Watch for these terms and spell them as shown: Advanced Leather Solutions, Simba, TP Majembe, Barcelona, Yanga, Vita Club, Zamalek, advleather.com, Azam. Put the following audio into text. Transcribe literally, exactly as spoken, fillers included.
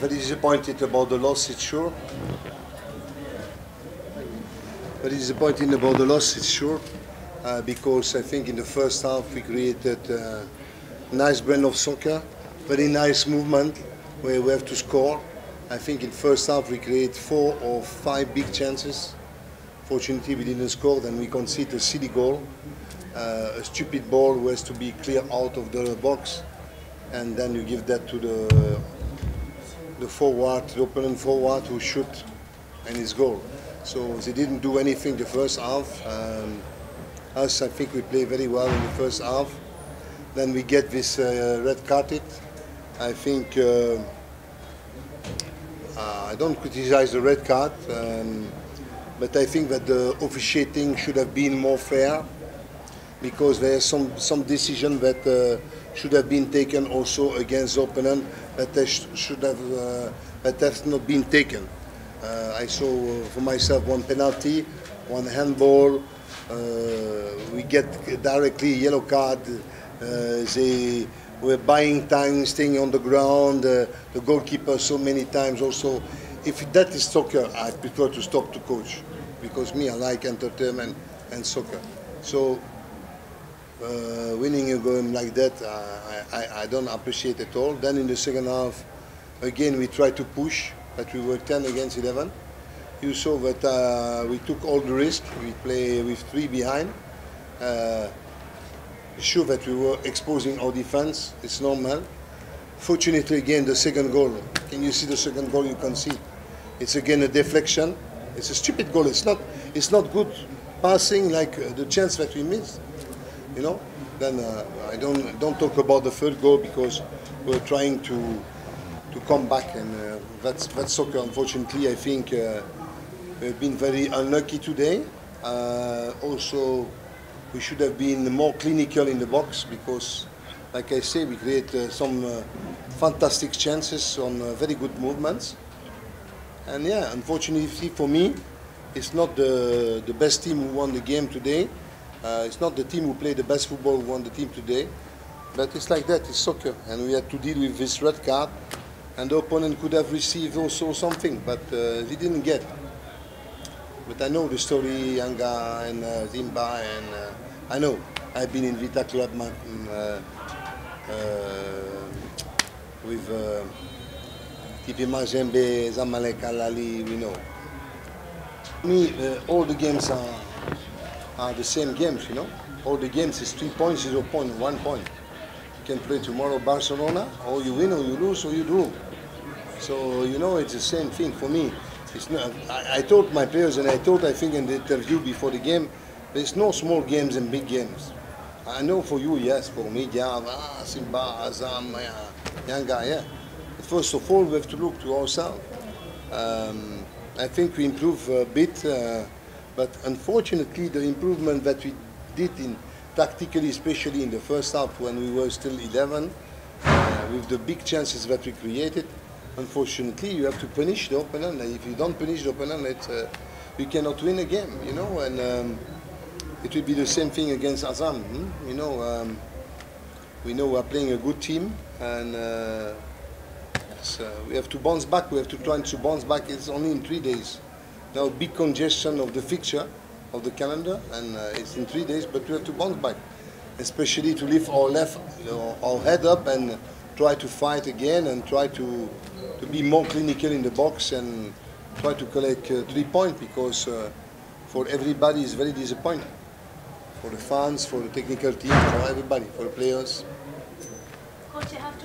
Very disappointed about the loss, it's sure. Very disappointed about the loss, it's sure. Uh, because I think in the first half we created a nice brand of soccer, very nice movement where we have to score. I think in the first half we created four or five big chances. Fortunately we didn't score, then we conceded a silly goal. Uh, a stupid ball was to be clear out of the box, and then you give that to the the forward, the opponent forward who shoot and his goal. So they didn't do anything the first half. Um, us, I think we played very well in the first half. Then we get this uh, red card. I think uh, uh, I don't criticize the red card, um, but I think that the officiating should have been more fair, because there are some some decision that uh, should have been taken also against the opponent that they sh should have uh, that has not been taken. Uh, I saw for myself one penalty, one handball. Uh, we get directly yellow card. Uh, they were buying time, staying on the ground. Uh, the goalkeeper so many times also. If that is soccer, I prefer to stop to coach, because me I like entertainment and soccer. So. Uh, winning a game like that, uh, I, I don't appreciate at all. Then in the second half, again we tried to push, but we were ten against eleven. You saw that uh, we took all the risk. We play with three behind. Uh, sure that we were exposing our defense. It's normal. Fortunately, again the second goal. Can you see the second goal? You can see. It's again a deflection. It's a stupid goal. It's not. It's not good passing like the chance that we missed. You know, then uh, I don't don't talk about the third goal, because we're trying to to come back, and uh, that's that's soccer. Unfortunately, I think uh, we've been very unlucky today. Uh, also, we should have been more clinical in the box, because, like I say, we create uh, some uh, fantastic chances on uh, very good movements. And yeah, unfortunately for me, it's not the the best team who won the game today. Uh, it's not the team who played the best football who won the team today, but it's like that, it's soccer, and we had to deal with this red card, and the opponent could have received also something, but uh, they didn't get. But I know the story, Yanga and uh, Simba, and uh, I know, I've been in Vita Club uh, uh, with uh, T P Majembe, Zamalek, Alali, we know. For me, uh, all the games are are the same games, you know. All the games is three points, zero point, one point. You can play tomorrow Barcelona, or you win, or you lose, or you draw. So, you know, it's the same thing for me. It's not, I, I told my players, and I told, I think, in the interview before the game, there's no small games and big games. I know for you, yes, for me, yeah, ah, Simba, Azam, yeah, Yanga, yeah. But first of all, we have to look to ourselves. Um, I think we improve a bit. Uh, But unfortunately, the improvement that we did in tactically, especially in the first half when we were still eleven, uh, with the big chances that we created, unfortunately, you have to punish the opponent. If you don't punish the opponent, it's, uh, you cannot win a game, you know. And um, it will be the same thing against Azam. Hmm? You know, um, we know we are playing a good team, and uh, so we have to bounce back. We have to try to bounce back. It's only in three days. Now, big congestion of the fixture, of the calendar, and uh, it's in three days, but we have to bounce back, especially to lift our left, you know, our head up and try to fight again and try to, to be more clinical in the box and try to collect uh, three points, because uh, for everybody it's very disappointing. For the fans, for the technical team, for everybody, for the players. Coach, you have to